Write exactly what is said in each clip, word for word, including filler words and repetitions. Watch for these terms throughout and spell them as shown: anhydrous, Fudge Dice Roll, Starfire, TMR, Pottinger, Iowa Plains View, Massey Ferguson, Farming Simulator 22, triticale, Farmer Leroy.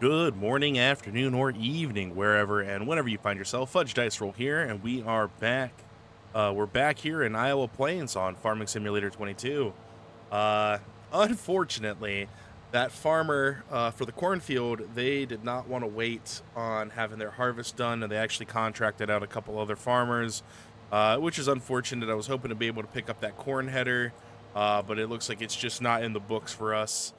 Good morning, afternoon, or evening, wherever and whenever you find yourself. Fudge Dice Roll here, and we are back. Uh, we're back here in Iowa Plains on Farming Simulator twenty-two. Uh, unfortunately, that farmer uh, for the cornfield, they did not want to wait on having their harvest done, and they actually contracted out a couple other farmers, uh, which is unfortunate. I was hoping to be able to pick up that corn header, uh, but it looks like it's just not in the books for us.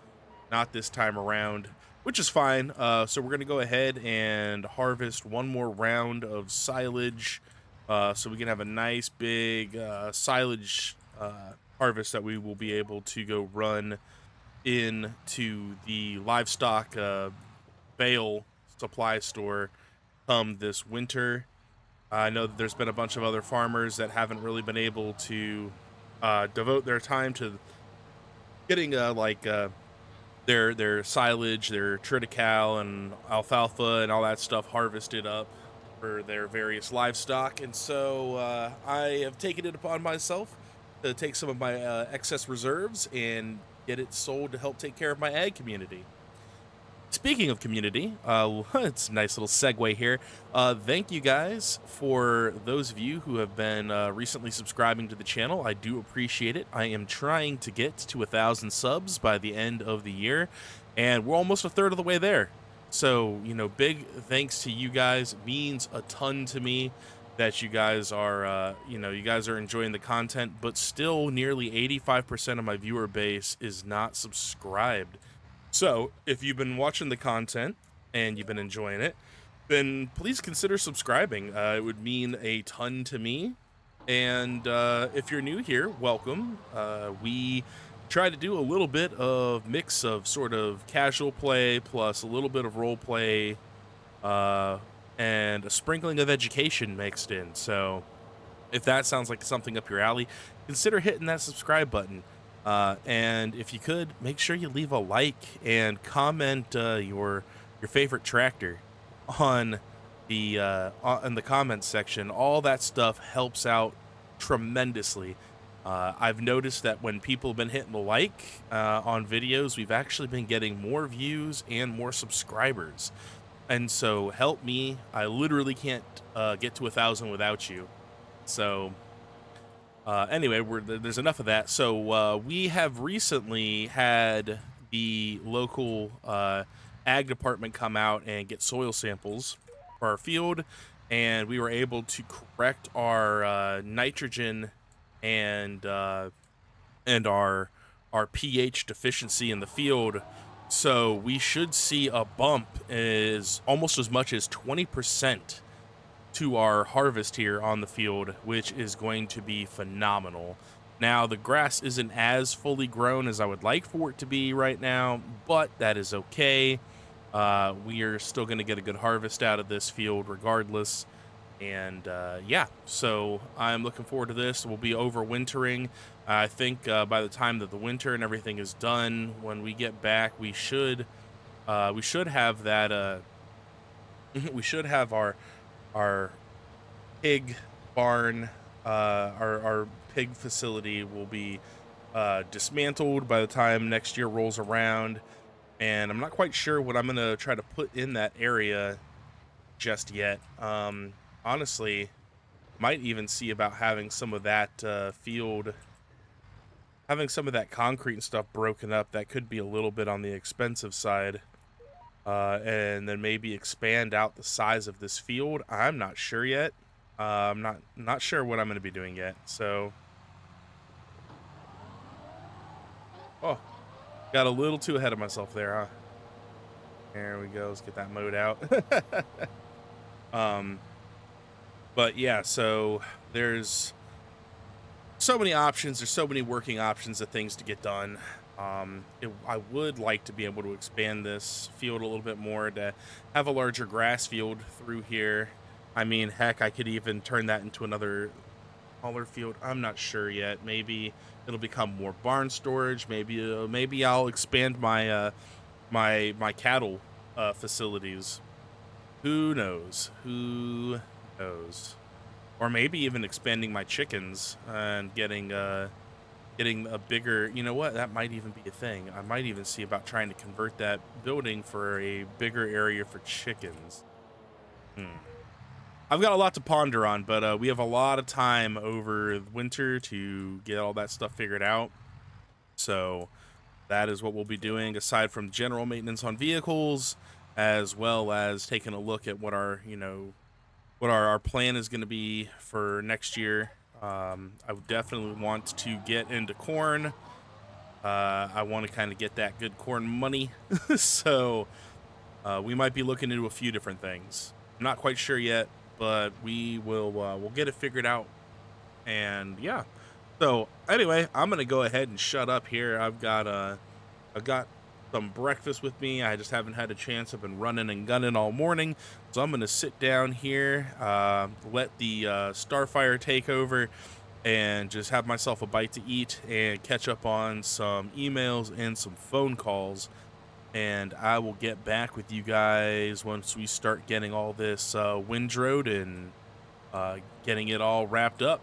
Not this time around, which is fine. Uh, so we're going to go ahead and harvest one more round of silage uh, so we can have a nice big uh, silage uh, harvest that we will be able to go run into the livestock uh, bale supply store come this winter. I know that there's been a bunch of other farmers that haven't really been able to uh, devote their time to getting uh, like... Uh, Their, their silage, their triticale and alfalfa and all that stuff harvested up for their various livestock. And so uh, I have taken it upon myself to take some of my uh, excess reserves and get it sold to help take care of my ag community. Speaking of community, uh, it's a nice little segue here. Uh, thank you guys for those of you who have been uh, recently subscribing to the channel. I do appreciate it. I am trying to get to a thousand subs by the end of the year, and we're almost a third of the way there. So, you know, big thanks to you guys. It means a ton to me that you guys are, uh, you know, you guys are enjoying the content, but still nearly eighty-five percent of my viewer base is not subscribed. So, if you've been watching the content and you've been enjoying it, then please consider subscribing. Uh, it would mean a ton to me. And uh, if you're new here, welcome. Uh, we try to do a little bit of mix of sort of casual play plus a little bit of role play uh, and a sprinkling of education mixed in. So, if that sounds like something up your alley, consider hitting that subscribe button. Uh, and if you could, make sure you leave a like and comment uh, your your favorite tractor on the uh, on the comments section. All that stuff helps out tremendously. Uh, I've noticed that when people have been hitting the like uh, on videos, we've actually been getting more views and more subscribers. And so help me. I literally can't uh, get to a thousand without you. So. Uh, anyway, we're, there's enough of that. So uh, we have recently had the local uh, ag department come out and get soil samples for our field, and we were able to correct our uh, nitrogen and uh, and our our pH deficiency in the field. So we should see a bump is almost as much as twenty percent. To our harvest here on the field, which is going to be phenomenal. Now, the grass isn't as fully grown as I would like for it to be right now, but that is okay. Uh, we are still going to get a good harvest out of this field regardless. And uh, yeah, so I'm looking forward to this. We'll be overwintering. I think uh, by the time that the winter and everything is done, when we get back, we should uh, we should have that. Uh, we should have our Our pig barn, uh, our, our pig facility will be uh, dismantled by the time next year rolls around. And I'm not quite sure what I'm going to try to put in that area just yet. Um, honestly, might even see about having some of that uh, field, having some of that concrete and stuff broken up. That could be a little bit on the expensive side. Uh, and then maybe expand out the size of this field. I'm not sure yet. Uh, I'm not not sure what I'm going to be doing yet. So, oh, got a little too ahead of myself there, huh? There we go. Let's get that mowed out. um, but yeah, so there's so many options. There's so many working options of things to get done. Um, it, I would like to be able to expand this field a little bit more to have a larger grass field through here. I mean, heck, I could even turn that into another taller field. I'm not sure yet. Maybe it'll become more barn storage. Maybe uh, maybe I'll expand my uh, my my cattle uh, facilities. Who knows? Who knows? Or maybe even expanding my chickens and getting uh, getting a bigger, you know what, that might even be a thing. I might even see about trying to convert that building for a bigger area for chickens. Hmm. I've got a lot to ponder on, but uh, we have a lot of time over winter to get all that stuff figured out. So that is what we'll be doing, aside from general maintenance on vehicles, as well as taking a look at what our, you know, what our, our plan is going to be for next year. Um, I would definitely want to get into corn. Uh, I want to kind of get that good corn money. So uh, we might be looking into a few different things. I'm not quite sure yet, but we will uh, we'll get it figured out. And yeah. So anyway, I'm going to go ahead and shut up here. I've got uh, I've got some breakfast with me. I just haven't had a chance. I've been running and gunning all morning. So I'm going to sit down here, uh, let the uh, Starfire take over, and just have myself a bite to eat and catch up on some emails and some phone calls. And I will get back with you guys once we start getting all this uh, windrowed and uh, getting it all wrapped up.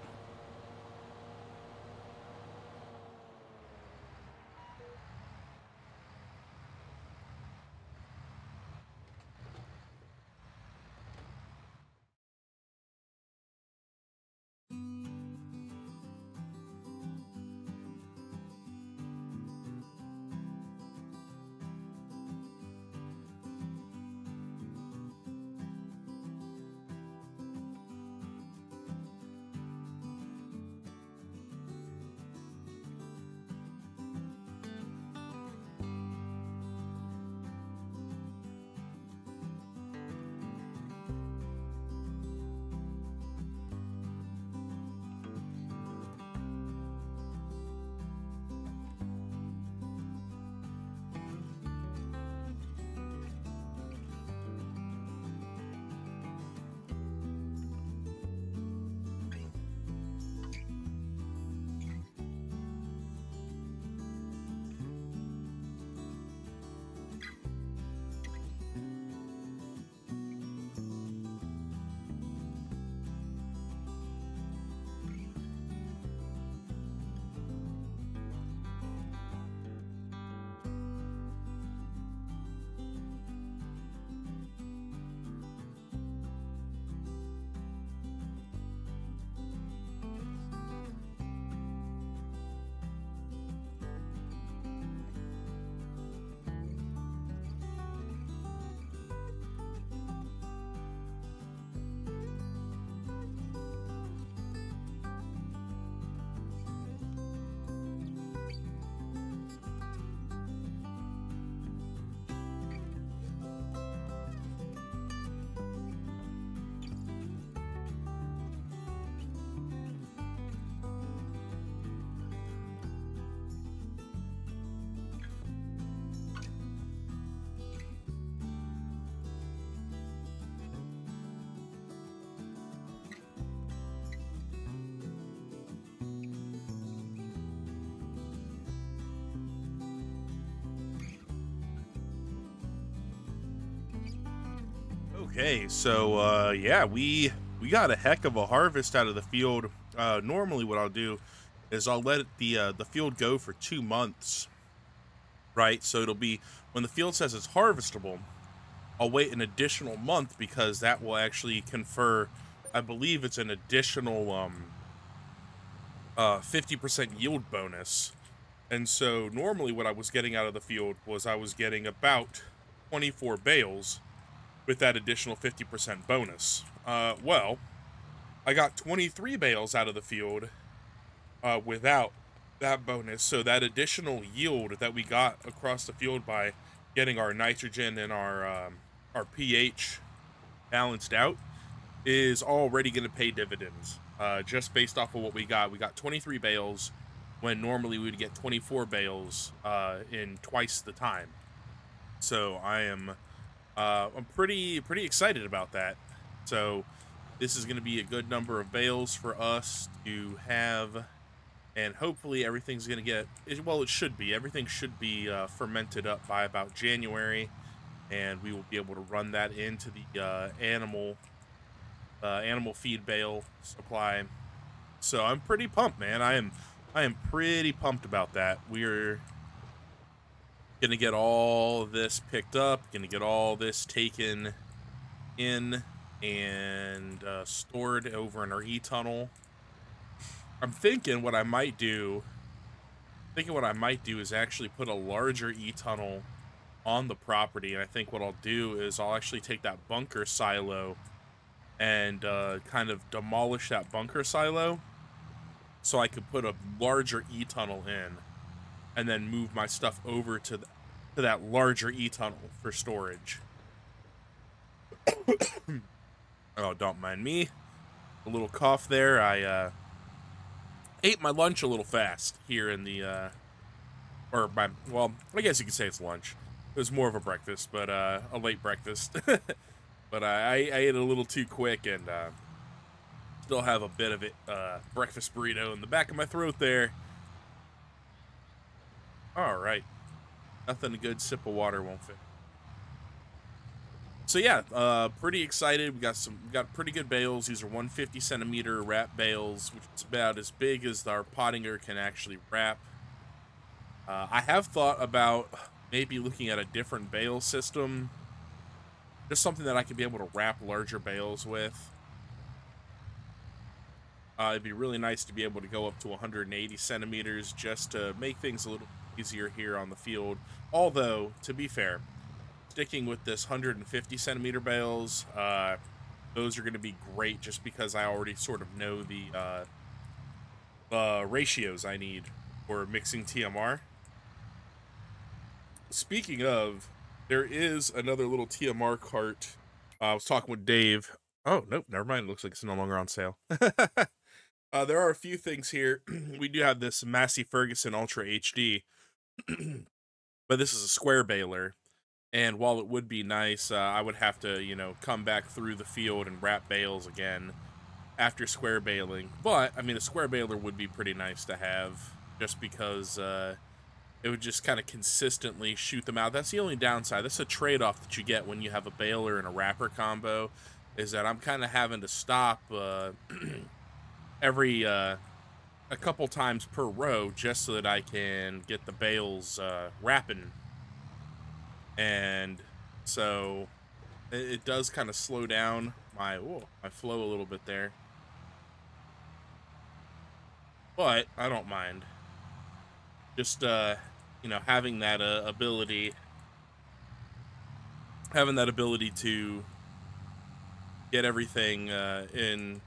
Okay, so uh, yeah, we we got a heck of a harvest out of the field. Uh, normally, what I'll do is I'll let the uh, the field go for two months, right? So it'll be when the field says it's harvestable, I'll wait an additional month because that will actually confer, I believe it's an additional um, uh, fifty percent yield bonus. And so normally, what I was getting out of the field was I was getting about twenty-four bales. With that additional fifty percent bonus. Uh, well, I got twenty-three bales out of the field uh, without that bonus. So that additional yield that we got across the field by getting our nitrogen and our, um, our pH balanced out is already going to pay dividends. Uh, just based off of what we got. We got twenty-three bales when normally we would get twenty-four bales uh, in twice the time. So I am... Uh, I'm pretty pretty excited about that. So this is going to be a good number of bales for us to have, and hopefully everything's going to get, well, it should be. Everything should be uh, fermented up by about January, and we will be able to run that into the uh, animal uh, animal feed bale supply. So I'm pretty pumped, man. I am I am pretty pumped about that. We're going to get all this picked up, going to get all this taken in and uh, stored over in our e-tunnel. I'm thinking what I might do, thinking what I might do is actually put a larger e-tunnel on the property, and I think what I'll do is I'll actually take that bunker silo and uh, kind of demolish that bunker silo so I could put a larger e-tunnel in and then move my stuff over to, the, to that larger e-tunnel for storage. Oh, don't mind me. A little cough there. I uh, ate my lunch a little fast here in the, uh, or my, well, I guess you could say it's lunch. It was more of a breakfast, but uh, a late breakfast. But I, I ate a little too quick and uh, still have a bit of it, uh, breakfast burrito in the back of my throat there. All right. Nothing a good sip of water won't fit. So yeah, uh, pretty excited. We got some, we got pretty good bales. These are one hundred fifty centimeter wrap bales, which is about as big as our Pottinger can actually wrap. Uh, I have thought about maybe looking at a different bale system, just something that I could be able to wrap larger bales with. Uh, it'd be really nice to be able to go up to one hundred eighty centimeters just to make things a little easier here on the field. Although, to be fair, sticking with this one hundred fifty centimeter bales, uh, those are going to be great just because I already sort of know the uh, uh, ratios I need for mixing T M R. Speaking of, there is another little T M R cart. Uh, I was talking with Dave. Oh, nope, never mind. It looks like it's no longer on sale. uh, there are a few things here. We do have this Massey Ferguson Ultra H D, but this is a square baler. And while it would be nice, uh, I would have to, you know, come back through the field and wrap bales again after square baling. But, I mean, a square baler would be pretty nice to have just because uh, it would just kind of consistently shoot them out. That's the only downside. That's a trade-off that you get when you have a baler and a wrapper combo, is that I'm kind of having to stop uh, every uh, a couple times per row just so that I can get the bales uh, wrapping. And so it does kind of slow down my, ooh, my flow a little bit there. But I don't mind. Just, uh, you know, having that uh, ability, having that ability to get everything uh, in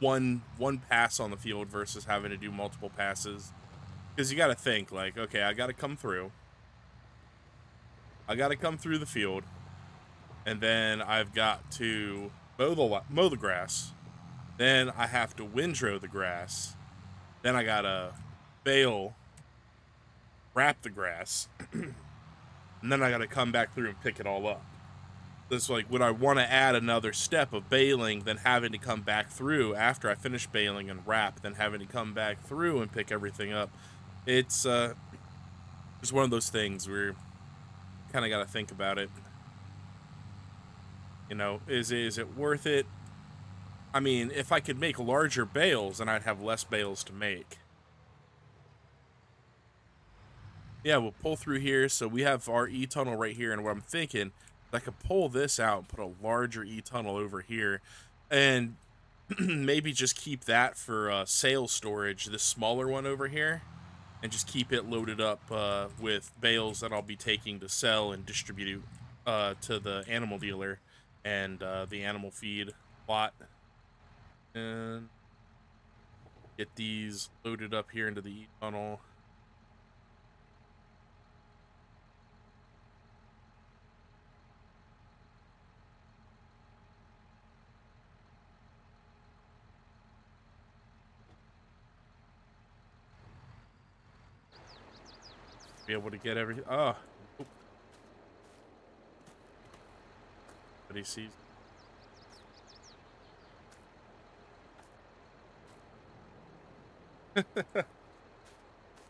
one, one pass on the field versus having to do multiple passes. Because you got to think, like, okay, I got to come through. I got to come through the field, and then I've got to mow the, mow the grass. Then I have to windrow the grass. Then I got to bale, wrap the grass, and then I got to come back through and pick it all up. It's like, would I want to add another step of baling, then having to come back through after I finish baling and wrap, then having to come back through and pick everything up? It's uh, just one of those things where kind of got to think about it. You know, is, is it worth it? I mean, if I could make larger bales, then I'd have less bales to make. Yeah, we'll pull through here. So we have our e-tunnel right here, and what I'm thinking is I could pull this out and put a larger e-tunnel over here, and maybe just keep that for uh, sale storage, this smaller one over here, and just keep it loaded up uh, with bales that I'll be taking to sell and distribute uh, to the animal dealer and uh, the animal feed lot. And get these loaded up here into the e-tunnel. Be able to get everything. Oh, but he sees.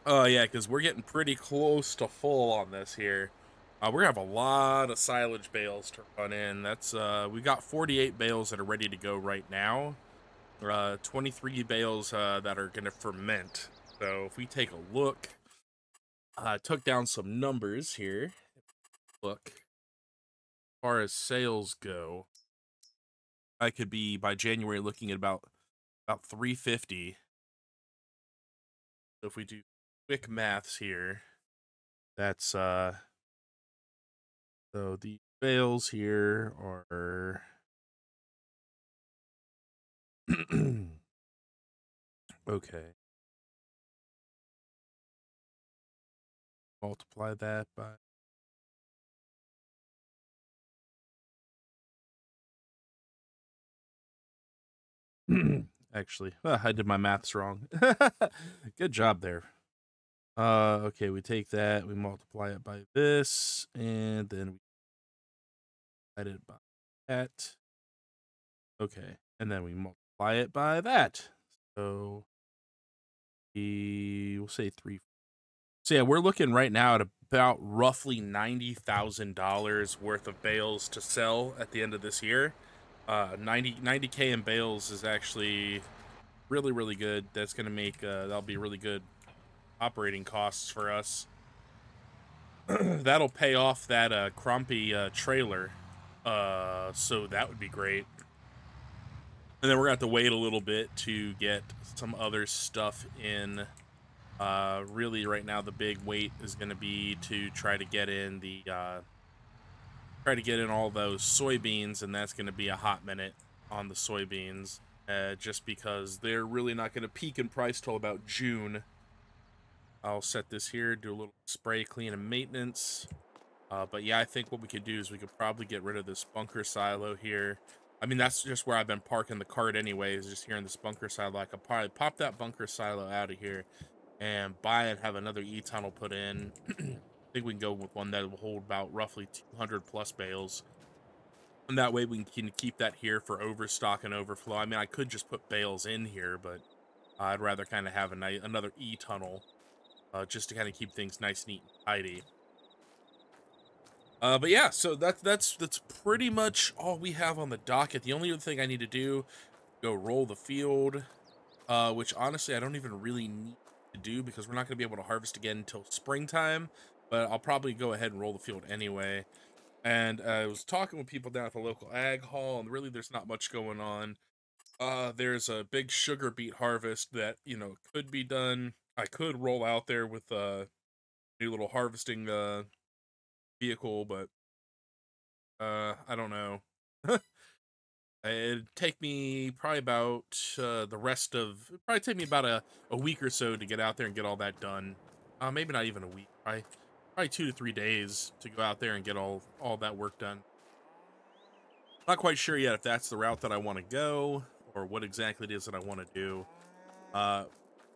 Oh yeah, because we're getting pretty close to full on this here. Uh, we're gonna have a lot of silage bales to run in. That's uh, we got forty-eight bales that are ready to go right now. uh, twenty-three bales uh, that are going to ferment. So if we take a look, I uh, took down some numbers here. Look, as far as sales go, I could be by January looking at about about three fifty. So if we do quick maths here, that's uh. So the bales here are okay. Multiply that by actually, well, I did my maths wrong. Good job there. Uh, okay, we take that, we multiply it by this, and then we divide it by that. Okay, and then we multiply it by that. So we will say three. So yeah, we're looking right now at about roughly ninety thousand dollars worth of bales to sell at the end of this year. Uh, ninety K in bales is actually really, really good. That's going to make, uh, that'll be really good operating costs for us. That'll pay off that uh, Crumpy uh, trailer. Uh, so that would be great. And then we're going to have to wait a little bit to get some other stuff in. Uh, really, right now, the big wait is going to be to try to get in the, uh, try to get in all those soybeans, and that's going to be a hot minute on the soybeans, uh, just because they're really not going to peak in price till about June. I'll set this here, do a little spray, clean, and maintenance. Uh, but yeah, I think what we could do is we could probably get rid of this bunker silo here. I mean, that's just where I've been parking the cart anyway, is just here in this bunker silo. I could probably pop that bunker silo out of here and buy and have another e-tunnel put in. I think we can go with one that will hold about roughly two hundred plus bales. And that way we can keep that here for overstock and overflow. I mean, I could just put bales in here, but I'd rather kind of have a nice, another e-tunnel. Uh, just to kind of keep things nice, neat, and tidy. Uh, but yeah, so that, that's that's pretty much all we have on the docket. The only other thing I need to do, go roll the field, uh, which honestly I don't even really need to do because we're not going to be able to harvest again until springtime. But I'll probably go ahead and roll the field anyway. And uh, I was talking with people down at the local ag hall, and really there's not much going on. Uh, there's a big sugar beet harvest that, you know, could be done. I could roll out there with a new little harvesting uh, vehicle, but uh, I don't know. It'd take me probably about uh, the rest of, it'd probably take me about a, a week or so to get out there and get all that done. Uh, maybe not even a week, probably, probably two to three days to go out there and get all, all that work done. Not quite sure yet if that's the route that I want to go or what exactly it is that I want to do. Uh,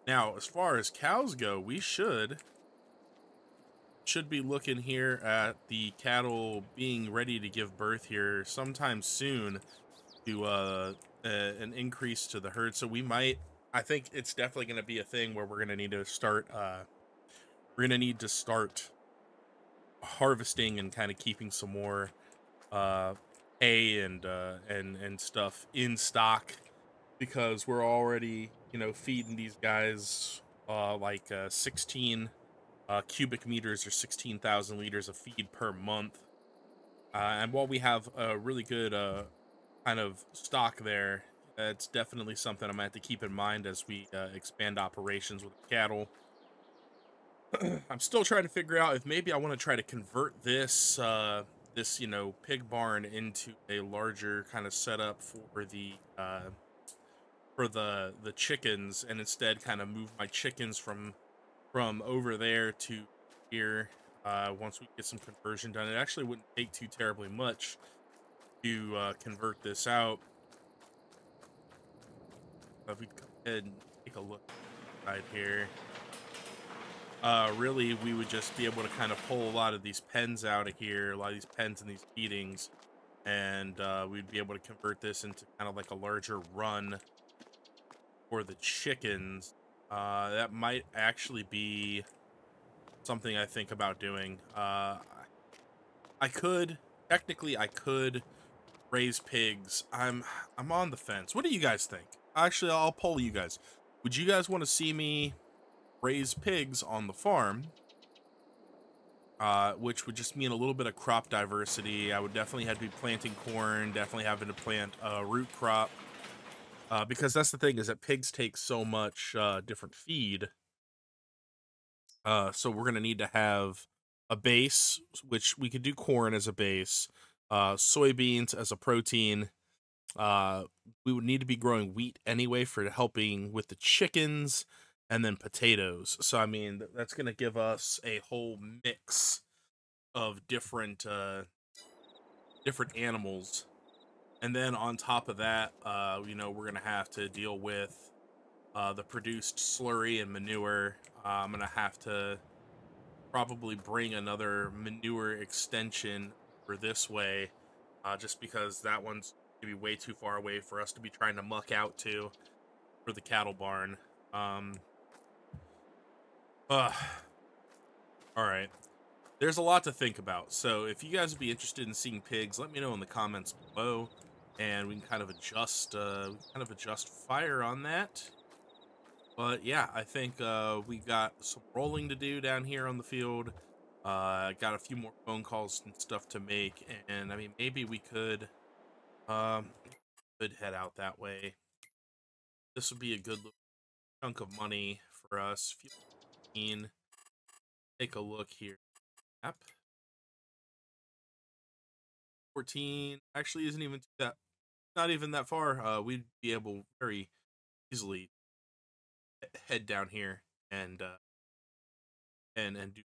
Now, as far as cows go, we should should be looking here at the cattle being ready to give birth here sometime soon to uh, uh, an increase to the herd. So we might, I think it's definitely going to be a thing where we're going to need to start, uh, we're going to need to start harvesting and kind of keeping some more uh, hay and, uh, and, and stuff in stock because we're already... you know, feeding these guys uh, like uh, sixteen uh, cubic meters or sixteen thousand liters of feed per month. Uh, and while we have a really good uh, kind of stock there, it's definitely something I'm going to have to keep in mind as we uh, expand operations with cattle. I'm still trying to figure out if maybe I want to try to convert this, uh, this you know, pig barn into a larger kind of setup for the... Uh, for the the chickens, and instead kind of move my chickens from from over there to here. Uh, once we get some conversion done, it actually wouldn't take too terribly much to uh, convert this out. If we go ahead and take a look right here, uh, really we would just be able to kind of pull a lot of these pens out of here, a lot of these pens and these feedings, and uh, we'd be able to convert this into kind of like a larger run for the chickens. Uh, that might actually be something I think about doing. Uh, I could, technically I could raise pigs. I'm, I'm on the fence. What do you guys think? Actually, I'll poll you guys. Would you guys want to see me raise pigs on the farm? Uh, which would just mean a little bit of crop diversity. I would definitely have to be planting corn, definitely having to plant a root crop. Uh, because that's the thing, is that pigs take so much uh, different feed. Uh, so we're going to need to have a base, which we could do corn as a base, uh, soybeans as a protein. Uh, we would need to be growing wheat anyway for helping with the chickens, and then potatoes. So, I mean, that's going to give us a whole mix of different, uh, different animals. And then on top of that, uh, you know, we're going to have to deal with uh, the produced slurry and manure. Uh, I'm going to have to probably bring another manure extension for this way, uh, just because that one's going to be way too far away for us to be trying to muck out to for the cattle barn. Um, uh, all right. There's a lot to think about. So if you guys would be interested in seeing pigs, let me know in the comments below, and we can kind of adjust, uh, we can kind of adjust fire on that. But yeah, I think, uh, we got some rolling to do down here on the field. Uh, got a few more phone calls and stuff to make. And I mean, maybe we could, um, could head out that way. This would be a good little chunk of money for us. Take a look here. Yep. fourteen actually isn't even that, not even that far. Uh, we'd be able very easily head down here and, uh, and, and do,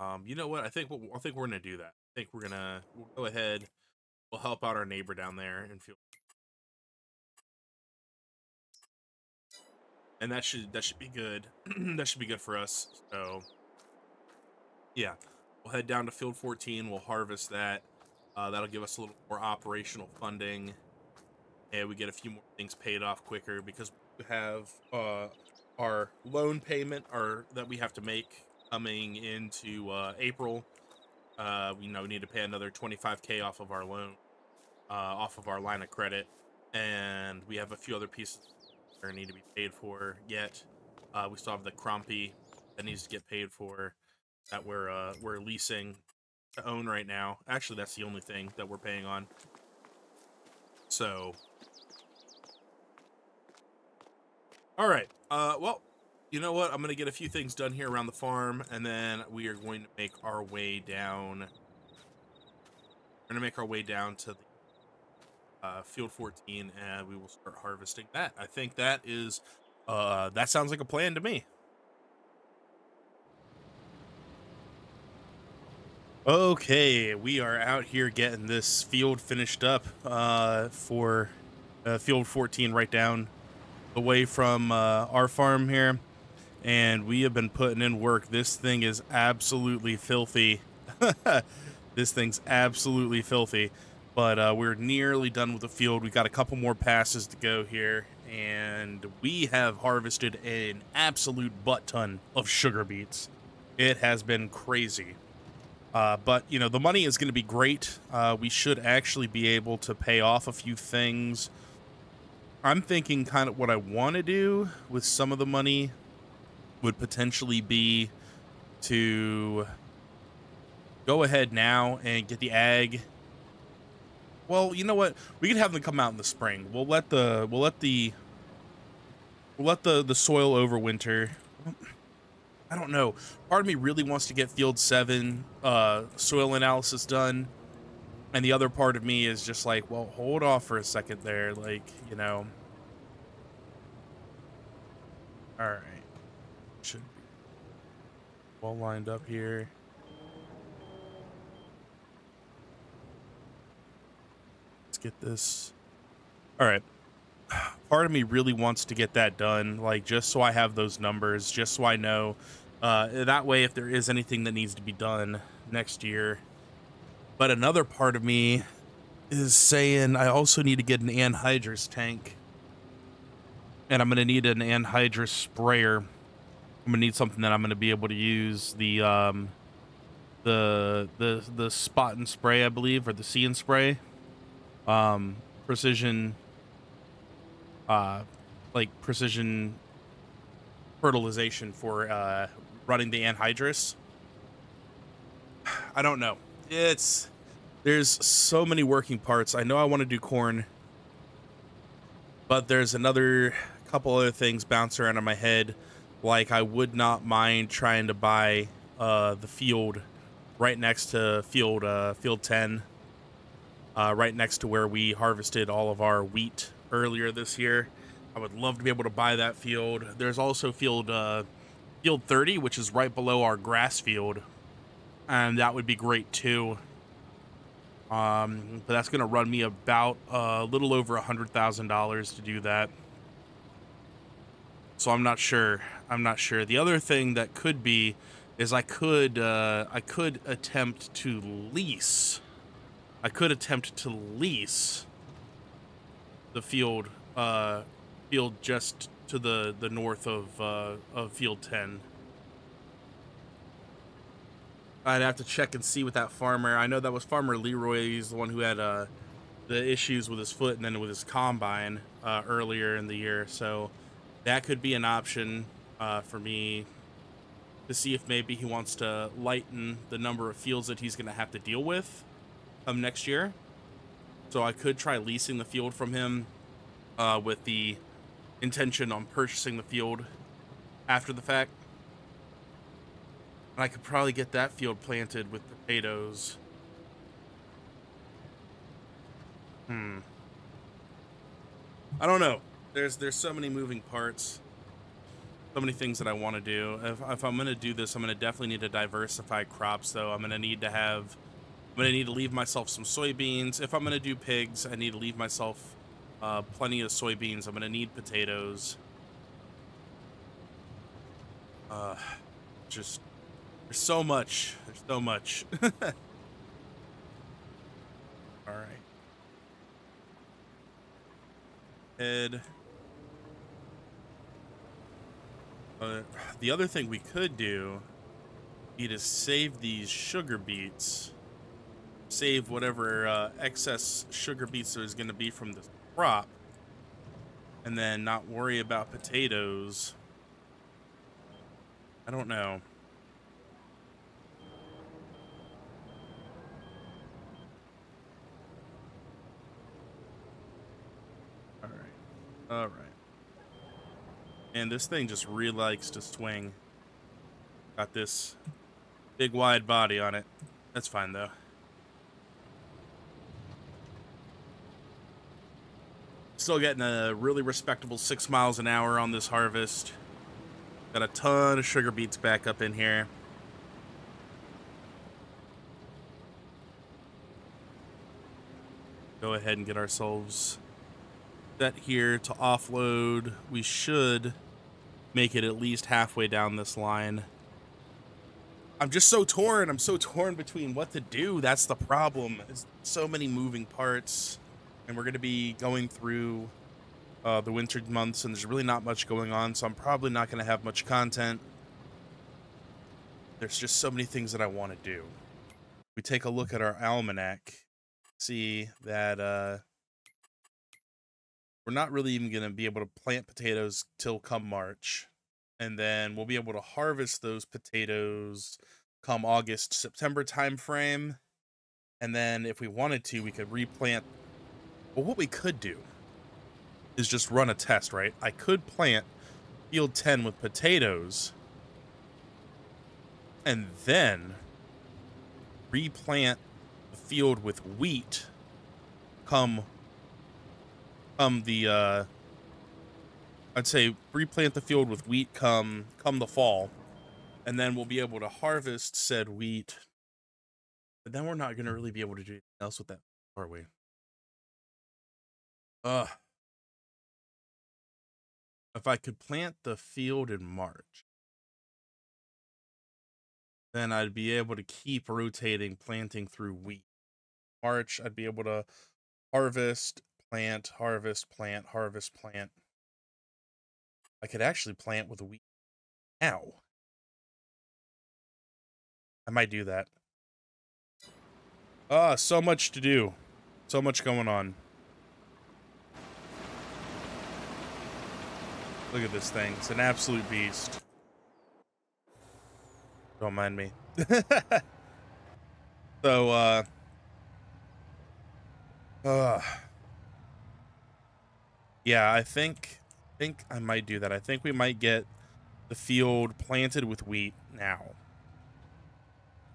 um, you know what? I think, we'll, I think we're going to do that. I think we're going to we'll go ahead. We'll help out our neighbor down there and feel. And that should, that should be good. That should be good for us. So yeah, we'll head down to field fourteen. We'll harvest that. Uh, that'll give us a little more operational funding, and we get a few more things paid off quicker because we have, uh, our loan payment or that we have to make coming into, uh, April. Uh, we, you know, we need to pay another twenty-five K off of our loan, uh, off of our line of credit. And we have a few other pieces that need to be paid for yet. Uh, we still have the crumpy that needs to get paid for, that we're, uh, we're leasing to own right now. Actually, that's the only thing that we're paying on. So, all right. Uh, well, you know what? I'm going to get a few things done here around the farm, and then we are going to make our way down. We're going to make our way down to the, uh, field fourteen, and we will start harvesting that. I think that is, uh, that sounds like a plan to me. Okay, we are out here getting this field finished up, uh, for, uh, field fourteen right down the way from, uh, our farm here, and we have been putting in work. This thing is absolutely filthy. This thing's absolutely filthy, but, uh, we're nearly done with the field. We got a couple more passes to go here, and we have harvested an absolute butt ton of sugar beets. It has been crazy. Uh, but, you know, the money is going to be great. Uh, we should actually be able to pay off a few things. I'm thinking kind of what I want to do with some of the money would potentially be to go ahead now and get the ag. Well, you know what? We could have them come out in the spring. We'll let the, we'll let the, we'll let the, the soil overwinter. I don't know. Part of me really wants to get field seven uh, soil analysis done. And the other part of me is just like, well, hold off for a second there. Like, you know. All right. Should be well lined up here. Let's get this. All right. Part of me really wants to get that done. Like, just so I have those numbers, just so I know. Uh, that way, if there is anything that needs to be done next year. But another part of me is saying I also need to get an anhydrous tank. And I'm going to need an anhydrous sprayer. I'm going to need something that I'm going to be able to use. The, um, the, the, the spot and spray, I believe, or the see and spray. Um, precision uh, like precision fertilization for uh, running the anhydrous. I don't know. It's there's so many working parts. I know I want to do corn, but there's another couple other things bounce around in my head. Like I would not mind trying to buy uh, the field right next to field uh, field ten, uh, right next to where we harvested all of our wheat earlier this year. I would love to be able to buy that field. There's also field uh, field thirty, which is right below our grass field, and that would be great too. Um, but that's going to run me about a little over a hundred thousand dollars to do that. So I'm not sure. I'm not sure. The other thing that could be is I could uh, I could attempt to lease. I could attempt to lease the field uh, field just to the the north of uh, of field ten. I'd have to check and see with that farmer. I know that was Farmer Leroy. He's the one who had uh, the issues with his foot and then with his combine uh, earlier in the year. So that could be an option uh, for me to see if maybe he wants to lighten the number of fields that he's going to have to deal with um, next year. So I could try leasing the field from him uh, with the intention on purchasing the field after the fact. I could probably get that field planted with potatoes. Hmm. I don't know. There's there's so many moving parts. So many things that I want to do. If, if I'm going to do this, I'm going to definitely need to diversify crops, though. I'm going to need to have... I'm going to need to leave myself some soybeans. If I'm going to do pigs, I need to leave myself uh, plenty of soybeans. I'm going to need potatoes. Uh, just... There's so much. There's so much. All right. Head. Uh, the other thing we could do be to save these sugar beets. Save whatever uh, excess sugar beets there's going to be from this crop. And then not worry about potatoes. I don't know. All right. And this thing just really likes to swing. Got this big wide body on it. That's fine though. Still getting a really respectable six miles an hour on this harvest. Got a ton of sugar beets back up in here. Go ahead and get ourselves that here to offload. We should make it at least halfway down this line. I'm just so torn. I'm so torn between what to do. That's the problem. It's so many moving parts, and we're going to be going through uh, the winter months, and there's really not much going on, so I'm probably not going to have much content. There's just so many things that I want to do. We take a look at our almanac, see that uh we're not really even going to be able to plant potatoes till come March. And then we'll be able to harvest those potatoes come August, September timeframe. And then if we wanted to, we could replant. Well, what we could do is just run a test, right? I could plant field ten with potatoes and then replant the field with wheat come Come the, uh, I'd say replant the field with wheat come, come the fall, and then we'll be able to harvest said wheat. But then we're not going to really be able to do anything else with that, are we? Ugh. If I could plant the field in March, then I'd be able to keep rotating planting through wheat. March, I'd be able to harvest. Plant, harvest, plant, harvest, plant. I could actually plant with wheat now. I might do that. Ah, so much to do. So much going on. Look at this thing. It's an absolute beast. Don't mind me. So, uh, uh, yeah, I think, I think I might do that. I think we might get the field planted with wheat now.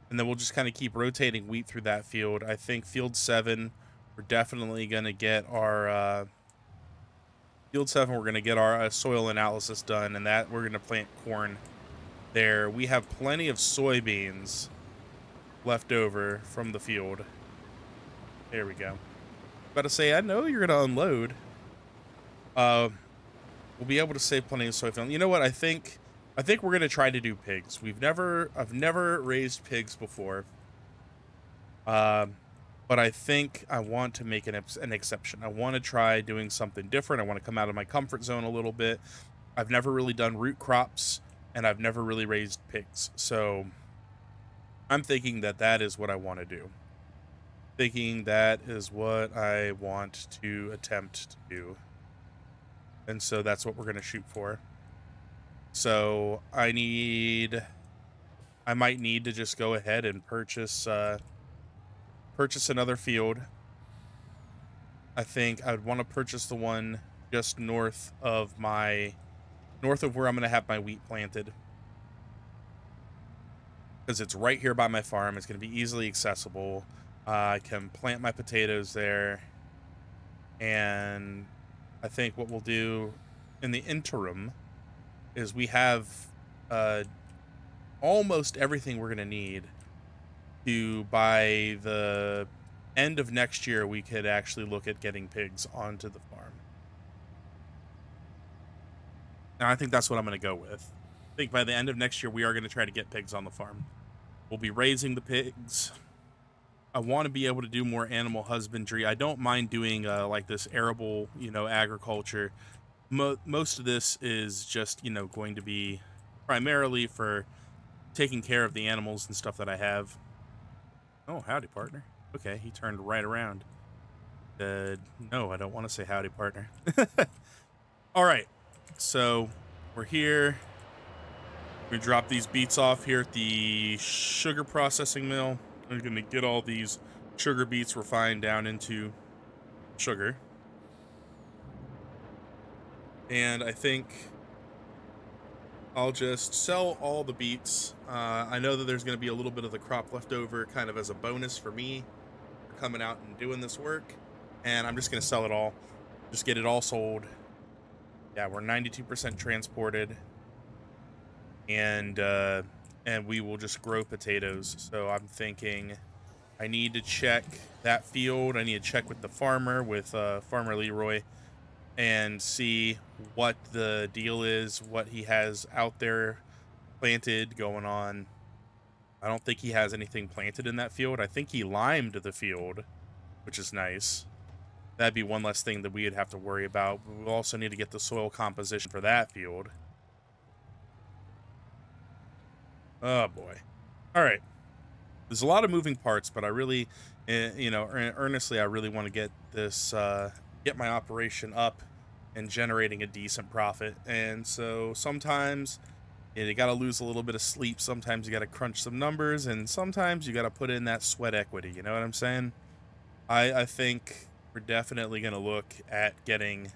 And then we'll just kind of keep rotating wheat through that field. I think field seven, we're definitely going to get our, uh, field seven, we're going to get our uh, soil analysis done, and that we're going to plant corn there. We have plenty of soybeans left over from the field. There we go. About to say, I know you're going to unload. Uh, we'll be able to save plenty of soybeans. You know what? I think, I think we're going to try to do pigs. We've never, I've never raised pigs before. Uh, but I think I want to make an, an exception. I want to try doing something different. I want to come out of my comfort zone a little bit. I've never really done root crops, and I've never really raised pigs. So I'm thinking that that is what I want to do. Thinking that is what I want to attempt to do. And so that's what we're going to shoot for. So I need, I might need to just go ahead and purchase, uh, purchase another field. I think I'd want to purchase the one just north of my, north of where I'm going to have my wheat planted. Because it's right here by my farm. It's going to be easily accessible. Uh, I can plant my potatoes there. And I think what we'll do in the interim is we have uh, almost everything we're going to need to, by the end of next year, we could actually look at getting pigs onto the farm. Now, I think that's what I'm going to go with. I think by the end of next year, we are going to try to get pigs on the farm. We'll be raising the pigs. I want to be able to do more animal husbandry. I don't mind doing uh, like this arable, you know, agriculture. Most of this is just, you know, going to be primarily for taking care of the animals and stuff that I have. Oh, howdy, partner. Okay, he turned right around. Uh, no, I don't want to say howdy, partner. All right, so we're here. We drop these beets off here at the sugar processing mill. We're going to get all these sugar beets refined down into sugar. And I think I'll just sell all the beets. Uh, I know that there's going to be a little bit of the crop left over kind of as a bonus for me for coming out and doing this work. And I'm just going to sell it all. Just get it all sold. Yeah, we're ninety-two percent transported. And, uh, and we will just grow potatoes. So I'm thinking I need to check that field. I need to check with the farmer, with uh, Farmer Leroy, and see what the deal is, what he has out there planted going on. I don't think he has anything planted in that field. I think he limed the field, which is nice. That'd be one less thing that we would have to worry about. We also need to get the soil composition for that field. Oh boy. All right. There's a lot of moving parts, but I really, you know, earnestly, I really want to get this, uh, get my operation up and generating a decent profit. And so sometimes you, know, you got to lose a little bit of sleep. Sometimes you got to crunch some numbers, and sometimes you got to put in that sweat equity. You know what I'm saying? I, I think we're definitely going to look at getting,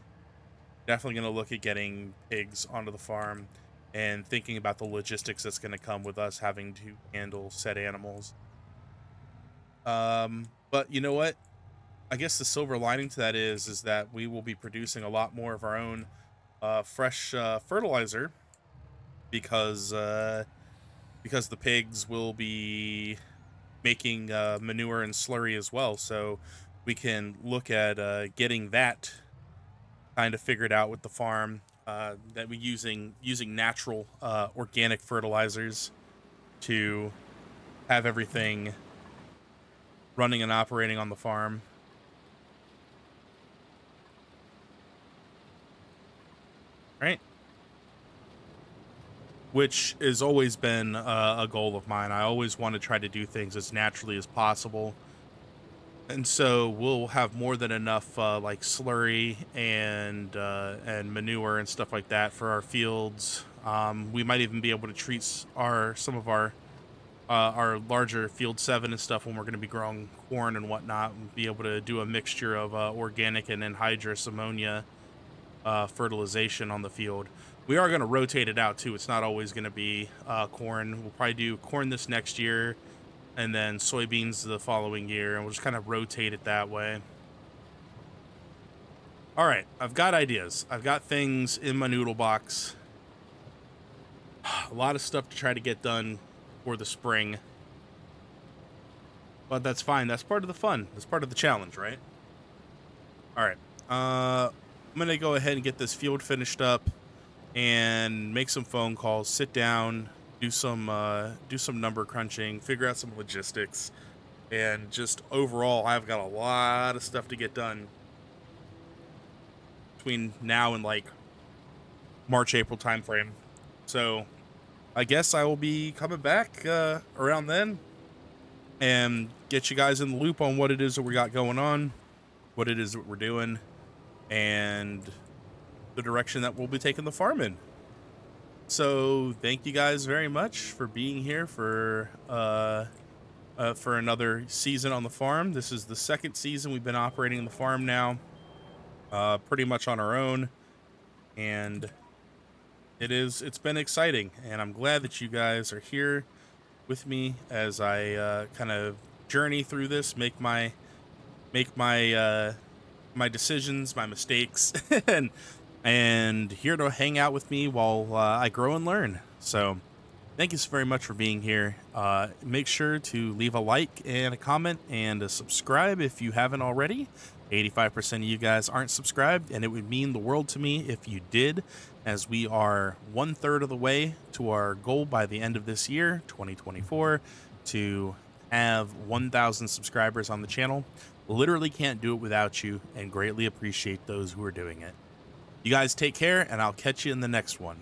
definitely going to look at getting pigs onto the farm, and thinking about the logistics that's going to come with us having to handle said animals. Um, but you know what? I guess the silver lining to that is, is that we will be producing a lot more of our own uh, fresh uh, fertilizer, because uh, because the pigs will be making uh, manure and slurry as well. So we can look at uh, getting that kind of figured out with the farm, uh, that we're using using natural uh, organic fertilizers to have everything running and operating on the farm. Right, which has always been uh, a goal of mine. I always want to try to do things as naturally as possible, And so we'll have more than enough uh, like slurry and uh, and manure and stuff like that for our fields. Um, we might even be able to treat our some of our uh, our larger field seven and stuff when we're going to be growing corn and whatnot. We'll be able to do a mixture of uh, organic and anhydrous ammonia uh, fertilization on the field. We are going to rotate it out too. It's not always going to be uh, corn. We'll probably do corn this next year, and then soybeans the following year, and we'll just kind of rotate it that way. All right, I've got ideas. I've got things in my noodle box. A lot of stuff to try to get done for the spring. But that's fine. That's part of the fun. That's part of the challenge, right? All right. Uh, I'm going to go ahead and get this field finished up and make some phone calls, sit down, do some uh, do some number crunching, figure out some logistics, and just overall, I've got a lot of stuff to get done between now and like March, April timeframe. So I guess I will be coming back uh, around then and get you guys in the loop on what it is that we got going on, what it is that we're doing, and the direction that we'll be taking the farm in. So thank you guys very much for being here for uh, uh, for another season on the farm. This is the second season we've been operating the farm now, uh, pretty much on our own, and it is it's been exciting. And I'm glad that you guys are here with me as I uh, kind of journey through this, make my make my uh, my decisions, my mistakes, and. and here to hang out with me while uh, I grow and learn. So thank you so very much for being here. Uh, make sure to leave a like and a comment and a subscribe if you haven't already. eighty-five percent of you guys aren't subscribed, and it would mean the world to me if you did, as we are one third of the way to our goal by the end of this year, twenty twenty-four, to have one thousand subscribers on the channel. Literally can't do it without you, and greatly appreciate those who are doing it. You guys take care, and I'll catch you in the next one.